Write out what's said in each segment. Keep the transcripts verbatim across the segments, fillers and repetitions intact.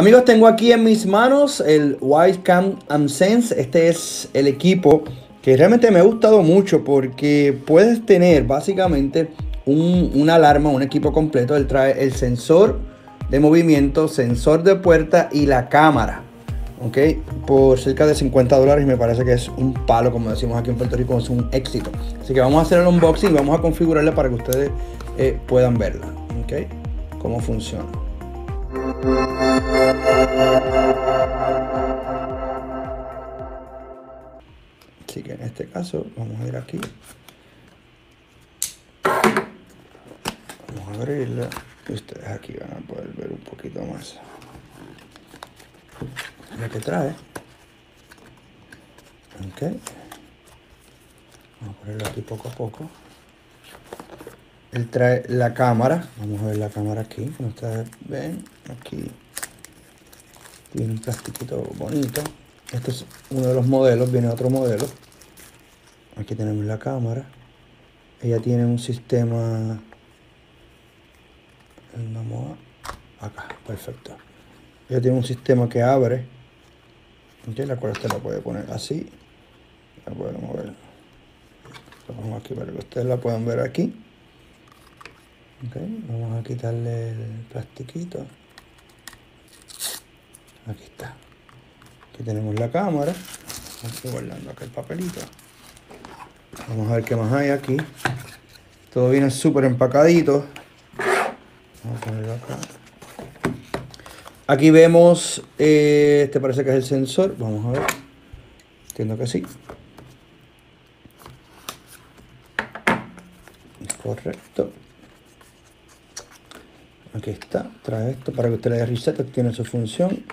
Amigos, tengo aquí en mis manos el Wyze Cam and Sense. Este es el equipo que realmente me ha gustado mucho porque puedes tener básicamente un, una alarma, un equipo completo. Él trae el sensor de movimiento, sensor de puerta y la cámara. Ok, por cerca de cincuenta dólares me parece que es un palo, como decimos aquí en Puerto Rico, es un éxito. Así que vamos a hacer el unboxing y vamos a configurarla para que ustedes eh, puedan verla, ok, cómo funciona. Así que en este caso vamos a ir aquí, vamos a abrirla y ustedes aquí van a poder ver un poquito más lo que trae. Ok, vamos a ponerlo aquí poco a poco. Él trae la cámara, vamos a ver la cámara aquí, como ustedes ven aquí tiene un plastiquito bonito. Este es uno de los modelos, viene otro modelo. Aquí tenemos la cámara, ella tiene un sistema, vamos acá, perfecto. Ella tiene un sistema que abre, ¿okay? La cual usted la puede poner así, la puede mover. La pongo aquí para que ustedes la puedan ver aquí. ¿Okay? Vamos a quitarle el plastiquito. Aquí está. Aquí tenemos la cámara. Estoy guardando acá el papelito. Vamos a ver qué más hay aquí. Todo viene súper empacadito. Vamos a ponerlo acá. Aquí vemos, eh, este parece que es el sensor, vamos a ver, entiendo que sí. Correcto. Aquí está, trae esto para que usted le dé reset, tiene su función.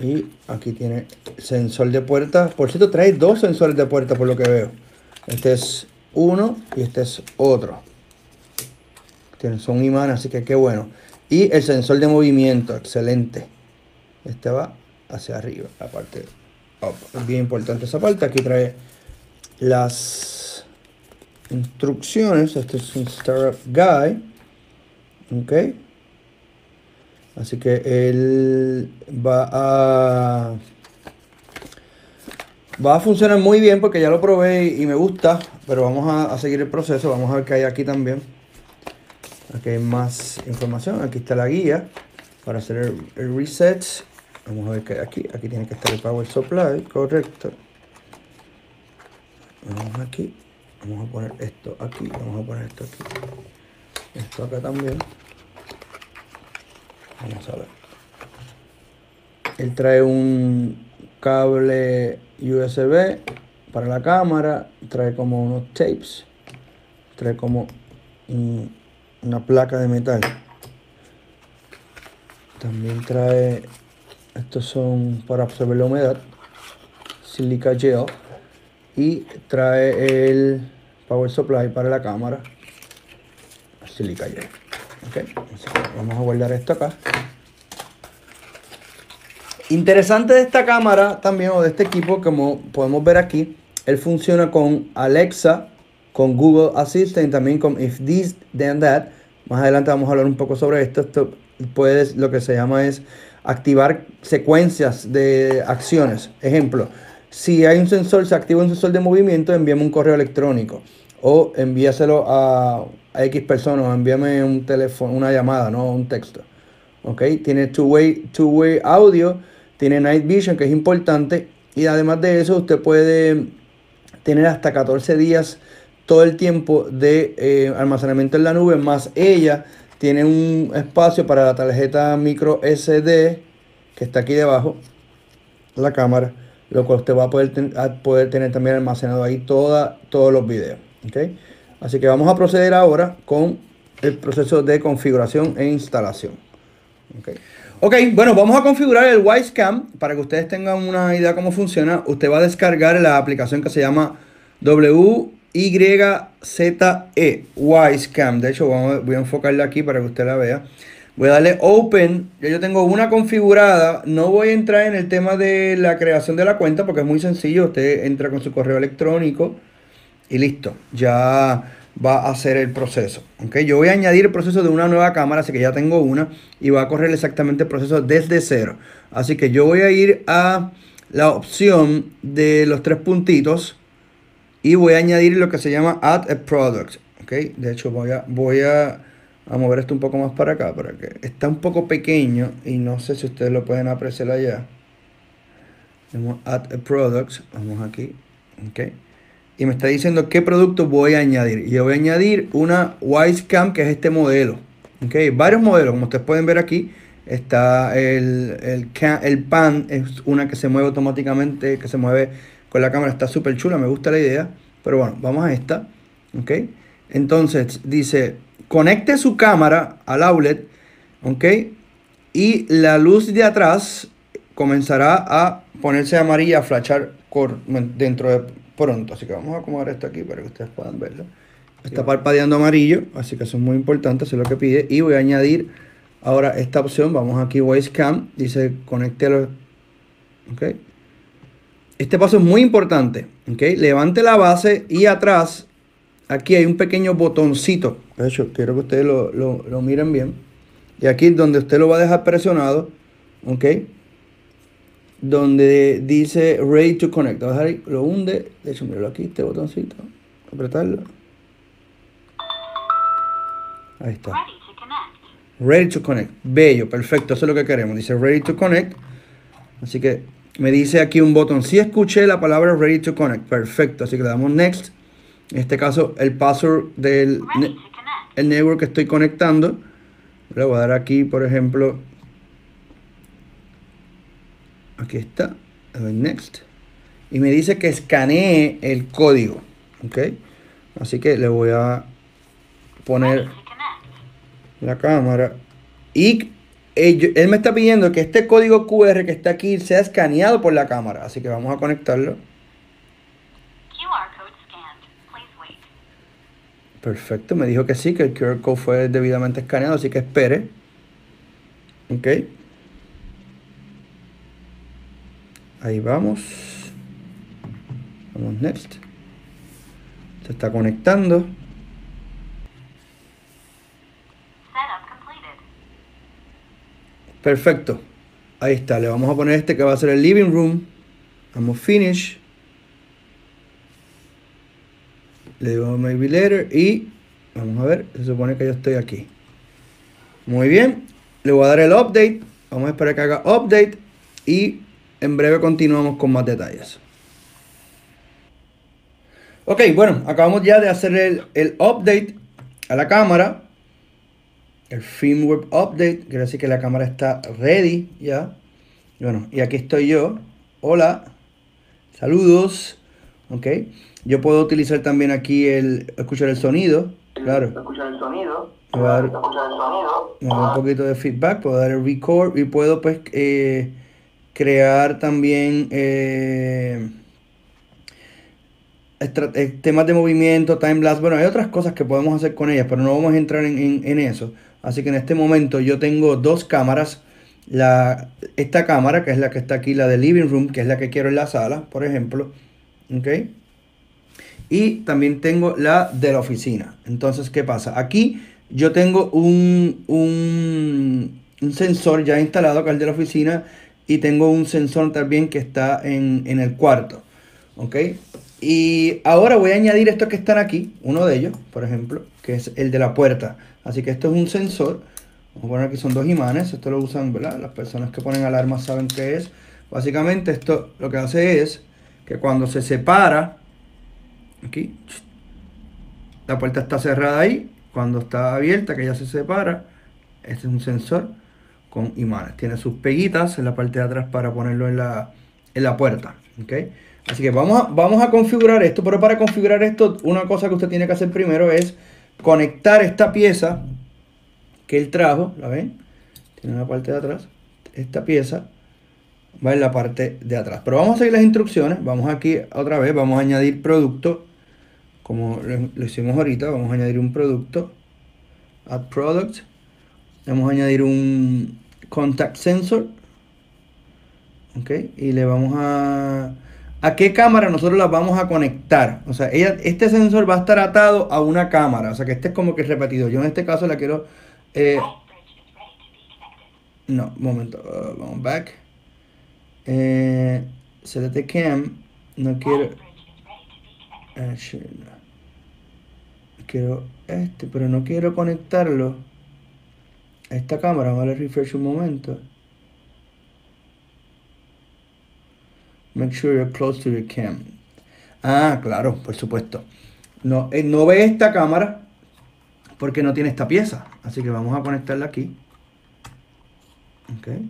Y aquí tiene sensor de puerta, por cierto trae dos sensores de puerta por lo que veo. Este es uno y este es otro. Tienen, son imanes, así que qué bueno. Y el sensor de movimiento, excelente. Este va hacia arriba, la parte up. Es bien importante esa parte. Aquí trae las instrucciones. Este es un Startup Guide. Ok. Así que él va a... Va a funcionar muy bien porque ya lo probé y me gusta. Pero vamos a, a seguir el proceso. Vamos a ver qué hay aquí también. Aquí hay más información, aquí está la guía para hacer el, el reset. Vamos a ver qué hay aquí, aquí tiene que estar el power supply, correcto. Vamos aquí, vamos a poner esto aquí, vamos a poner esto aquí. Esto acá también. Vamos a ver. Él trae un cable U S B para la cámara, trae como unos tapes, trae como... un una placa de metal, también trae, estos son para absorber la humedad, silica gel, y trae el power supply para la cámara, silica gel. Okay. Vamos a guardar esto acá. Interesante de esta cámara también, o de este equipo, como podemos ver aquí, él funciona con Alexa, con Google Assistant, también con If This Then That. Más adelante vamos a hablar un poco sobre esto. Esto puedes, lo que se llama es activar secuencias de acciones. Ejemplo, si hay un sensor, se activa un sensor de movimiento, envíame un correo electrónico o envíaselo a, a X personas, o envíame un teléfono, una llamada, no un texto. Okay. Tiene two-way, two-way audio, tiene night vision, que es importante, y además de eso usted puede tener hasta catorce días todo el tiempo de eh, almacenamiento en la nube, más ella tiene un espacio para la tarjeta micro S D que está aquí debajo, la cámara, lo cual usted va a poder, ten a poder tener también almacenado ahí toda, todos los videos. ¿Okay? Así que vamos a proceder ahora con el proceso de configuración e instalación. Okay. Ok, bueno, vamos a configurar el Wyze Cam para que ustedes tengan una idea cómo funciona. Usted va a descargar la aplicación que se llama W Y Z E, Wyze Cam. De hecho, voy a enfocarla aquí para que usted la vea. Voy a darle Open. Yo tengo una configurada. No voy a entrar en el tema de la creación de la cuenta porque es muy sencillo. Usted entra con su correo electrónico y listo. Ya va a hacer el proceso. ¿Ok? Yo voy a añadir el proceso de una nueva cámara, así que ya tengo una, y va a correr exactamente el proceso desde cero. Así que yo voy a ir a la opción de los tres puntitos y voy a añadir lo que se llama Add a Product. ¿Ok? De hecho voy a, voy a, a mover esto un poco más para acá, porque está un poco pequeño y no sé si ustedes lo pueden apreciar allá. Tenemos Add a Product, vamos aquí. ¿Ok? Y me está diciendo qué producto voy a añadir. Y yo voy a añadir una Wyze Cam, que es este modelo. ¿Okay? Varios modelos, como ustedes pueden ver aquí. Está el, el, cam, el pan, es una que se mueve automáticamente, que se mueve con la cámara. Está súper chula, me gusta la idea. Pero bueno, vamos a esta. ¿Okay? Entonces dice, conecte su cámara al outlet. ¿Okay? Y la luz de atrás comenzará a ponerse amarilla, a flashar dentro de... pronto, así que vamos a acomodar esto aquí para que ustedes puedan verlo. Está parpadeando amarillo, así que eso es muy importante, eso es lo que pide. Y voy a añadir ahora esta opción, vamos aquí Wyze Cam, dice conecte los... ¿Okay? Este paso es muy importante, ¿okay? Levante la base y atrás, aquí hay un pequeño botoncito. De hecho, quiero que ustedes lo, lo, lo miren bien. Y aquí es donde usted lo va a dejar presionado, ¿ok? Donde dice Ready to Connect, lo hunde, de hecho, míralo aquí, este botoncito, apretarlo, ahí está, Ready to Connect, Ready to Connect. Bello, perfecto, eso es lo que queremos, dice Ready to Connect, así que me dice aquí un botón, sí escuché la palabra Ready to Connect, perfecto, así que le damos Next, en este caso el password del ne el network que estoy conectando, le voy a dar aquí, por ejemplo, aquí está, le doy Next y me dice que escanee el código, ¿ok? Así que le voy a poner la cámara y él, él me está pidiendo que este código Q R que está aquí sea escaneado por la cámara, así que vamos a conectarlo. Perfecto, me dijo que sí, que el Q R code fue debidamente escaneado, así que espere, ¿ok? Ahí vamos, vamos Next, se está conectando. Setup completed. Perfecto, ahí está, le vamos a poner este que va a ser el living room, vamos Finish, le digo Maybe Later y vamos a ver, se supone que yo estoy aquí. Muy bien, le voy a dar el update, vamos a esperar que haga update y en breve continuamos con más detalles. Ok, bueno, acabamos ya de hacer el, el update a la cámara. El firmware update, quiere decir que la cámara está ready ya. Y bueno, y aquí estoy yo. Hola, saludos. Ok, yo puedo utilizar también aquí el escuchar el sonido. Claro. Escuchar el sonido. Puedo dar, escuchar el sonido. Me da un poquito de feedback, puedo dar el record y puedo pues... Eh, crear también eh, temas de movimiento, timelapse. Bueno, hay otras cosas que podemos hacer con ellas, pero no vamos a entrar en, en, en eso. Así que en este momento yo tengo dos cámaras. La, esta cámara, que es la que está aquí, la de living room, que es la que quiero en la sala, por ejemplo. ¿Okay? Y también tengo la de la oficina. Entonces, ¿qué pasa? Aquí yo tengo un, un, un sensor ya instalado, que es el de la oficina, y tengo un sensor también que está en, en el cuarto. ¿Ok? Y ahora voy a añadir estos que están aquí. Uno de ellos, por ejemplo, que es el de la puerta. Así que esto es un sensor. Vamos a poner aquí, son dos imanes. Esto lo usan, ¿verdad? Las personas que ponen alarmas saben qué es. Básicamente esto lo que hace es que cuando se separa, aquí, la puerta está cerrada ahí. Cuando está abierta, que ya se separa, este es un sensor con imanes, tiene sus peguitas en la parte de atrás para ponerlo en la, en la puerta, ¿ok? Así que vamos a, vamos a configurar esto, pero para configurar esto, una cosa que usted tiene que hacer primero es conectar esta pieza que él trajo, ¿la ven? Tiene una parte de atrás, esta pieza va en la parte de atrás, pero vamos a seguir las instrucciones, vamos aquí otra vez, vamos a añadir producto, como lo, lo hicimos ahorita, vamos a añadir un producto, Add Product, vamos a añadir un Contact Sensor, ok, y le vamos a a qué cámara nosotros las vamos a conectar. O sea, ella, este sensor va a estar atado a una cámara. O sea, que este es como que repetido. Yo en este caso la quiero... Eh, no, un momento. Uh, vamos back. Eh, select the cam. No quiero... Uh, shit, no. Quiero este, pero no quiero conectarlo a esta cámara. Vamos a darle refresh un momento. Make sure you're close to your cam. Ah, claro, por supuesto. No, eh, no ve esta cámara porque no tiene esta pieza. Así que vamos a conectarla aquí. Okay.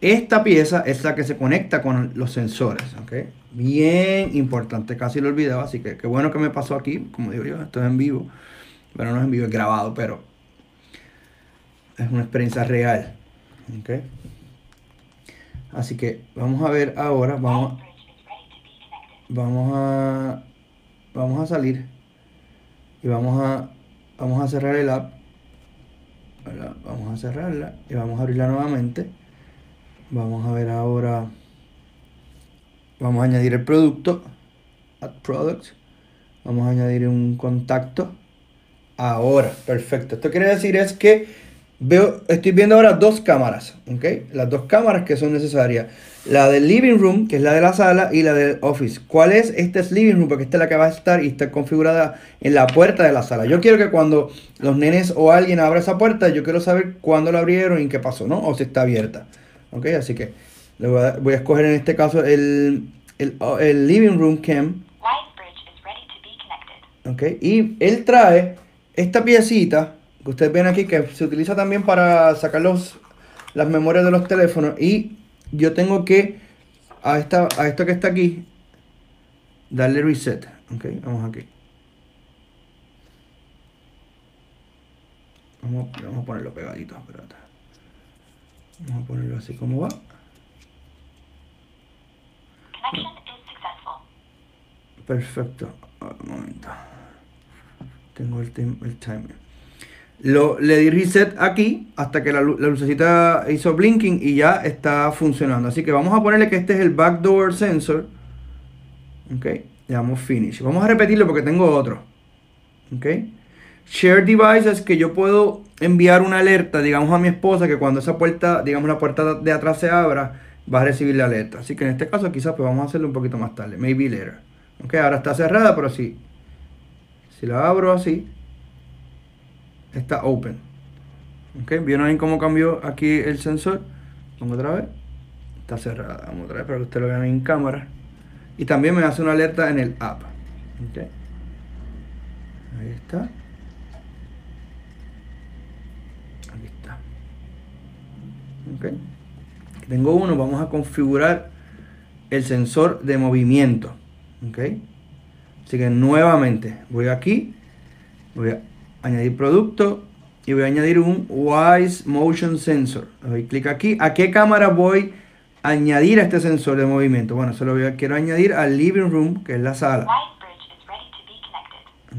Esta pieza es la que se conecta con los sensores. Okay. Bien importante, casi lo olvidaba. Así que qué bueno que me pasó aquí. Como digo yo, esto es en vivo. Bueno, no es en vivo, es grabado, pero es una experiencia real. Ok. Así que vamos a ver ahora, vamos, vamos a vamos a salir y vamos a vamos a cerrar el app. Ahora vamos a cerrarla y vamos a abrirla nuevamente. Vamos a ver ahora, vamos a añadir el producto, add product, vamos a añadir un contacto. Ahora, perfecto. Esto quiere decir es que Veo, estoy viendo ahora dos cámaras, ¿ok? Las dos cámaras que son necesarias. La del living room, que es la de la sala, y la del office. ¿Cuál es? Esta es living room, porque esta es la que va a estar y está configurada en la puerta de la sala. Yo quiero que cuando los nenes o alguien abra esa puerta, yo quiero saber cuándo la abrieron y qué pasó, ¿no? O si está abierta, ¿ok? Así que le voy, a, voy a escoger en este caso el, el, el living room cam. ¿Ok? Y él trae esta piecita que ustedes ven aquí, que se utiliza también para sacar los, las memorias de los teléfonos. Y yo tengo que a, esta, a esto que está aquí darle reset. Ok, vamos aquí. Vamos, vamos a ponerlo pegadito. Espérate. Vamos a ponerlo así como va. Perfecto. Un momento. Tengo el, el timer. Lo, le di reset aquí hasta que la, la lucecita hizo blinking y ya está funcionando. Así que vamos a ponerle que este es el backdoor sensor. Ok, le damos finish. Vamos a repetirlo porque tengo otro. Ok, share devices, que yo puedo enviar una alerta, digamos, a mi esposa, que cuando esa puerta, digamos, la puerta de atrás se abra, va a recibir la alerta. Así que en este caso quizás pues vamos a hacerlo un poquito más tarde, maybe later. Ok, ahora está cerrada, pero si, si la abro así, está open. Ok, vieron ahí cómo cambió aquí el sensor. Vamos otra vez. Está cerrada. Vamos otra vez para que ustedes lo vean en cámara. Y también me hace una alerta en el app. Ok, ahí está. Aquí está. Ok, aquí tengo uno. Vamos a configurar el sensor de movimiento. Ok, así que nuevamente voy aquí. Voy a añadir producto y voy a añadir un Wyze Motion Sensor. Doy clic aquí. ¿A qué cámara voy a añadir a este sensor de movimiento? Bueno, solo voy a, quiero añadir al living room, que es la sala.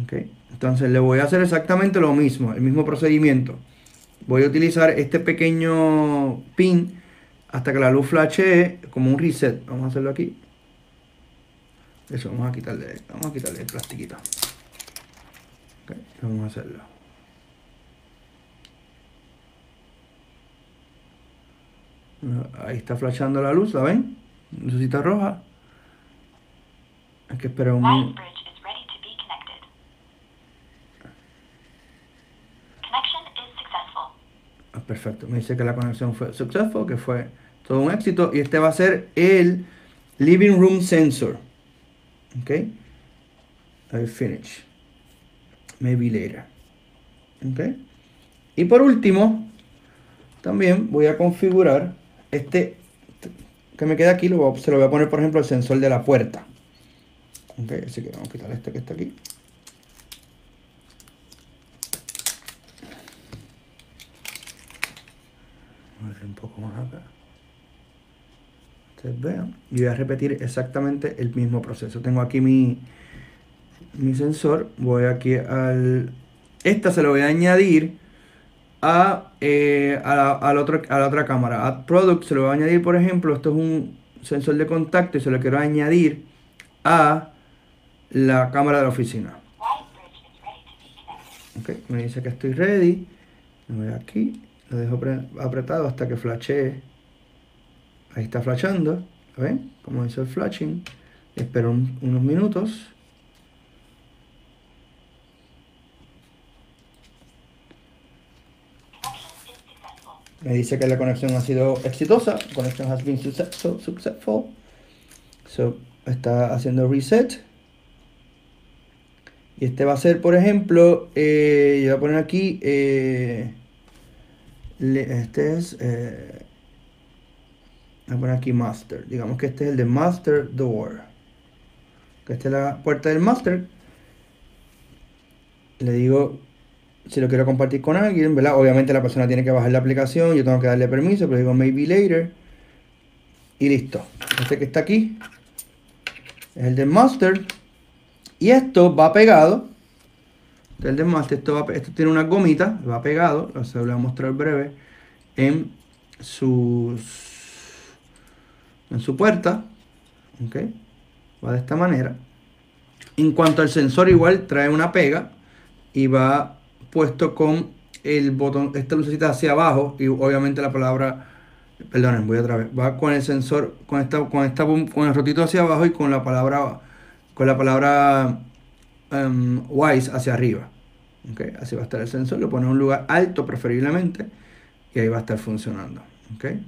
Okay. Entonces le voy a hacer exactamente lo mismo, el mismo procedimiento. Voy a utilizar este pequeño pin hasta que la luz flashee como un reset. Vamos a hacerlo aquí. Eso, vamos a quitarle, vamos a quitarle el plastiquito. Okay, vamos a hacerlo. Ahí está flashando la luz, ¿la ven? Lucecita roja. Hay que esperar un minuto. Ah, perfecto, me dice que la conexión fue successful, que fue todo un éxito. Y este va a ser el living room sensor. Ok, ahí finish. Maybe later. ¿Okay? Y por último, también voy a configurar este que me queda aquí. Lo voy a, se lo voy a poner, por ejemplo, el sensor de la puerta. ¿Okay? Así que vamos a quitar este que está aquí. Voy a darle un poco más acá. Ustedes vean. Y voy a repetir exactamente el mismo proceso. Tengo aquí mi... mi sensor, voy aquí al... esta se lo voy a añadir a, eh, a, a, la, a, la, otra, a la otra cámara. Add product se lo voy a añadir, por ejemplo, esto es un sensor de contacto y se lo quiero añadir a la cámara de la oficina. Ok, me dice que estoy ready. Me voy aquí, lo dejo apretado hasta que flashee. Ahí está flashando, ¿ven? Como dice el flashing. Espero un, unos minutos. Me dice que la conexión ha sido exitosa. Conexión has been successful. successful. So, está haciendo reset. Y este va a ser, por ejemplo, eh, yo voy a poner aquí, eh, este es, eh, voy a poner aquí master. Digamos que este es el de master door. Que esta es la puerta del master. Le digo, si lo quiero compartir con alguien, ¿verdad? Obviamente la persona tiene que bajar la aplicación, yo tengo que darle permiso, pero digo maybe later. Y listo. Este que está aquí es el de master. Y esto va pegado. Este es el de master, esto, va, esto tiene una gomita, va pegado, o sea, lo voy a mostrar breve, en sus, en su puerta. Ok. Va de esta manera. En cuanto al sensor, igual trae una pega y va puesto con el botón, esta lucecita hacia abajo, y obviamente la palabra, perdonen, voy otra vez, va con el sensor, con esta, con esta, con el rotito hacia abajo y con la palabra, con la palabra um, Wyze hacia arriba. Okay, así va a estar el sensor, lo pone en un lugar alto preferiblemente, y ahí va a estar funcionando. Okay.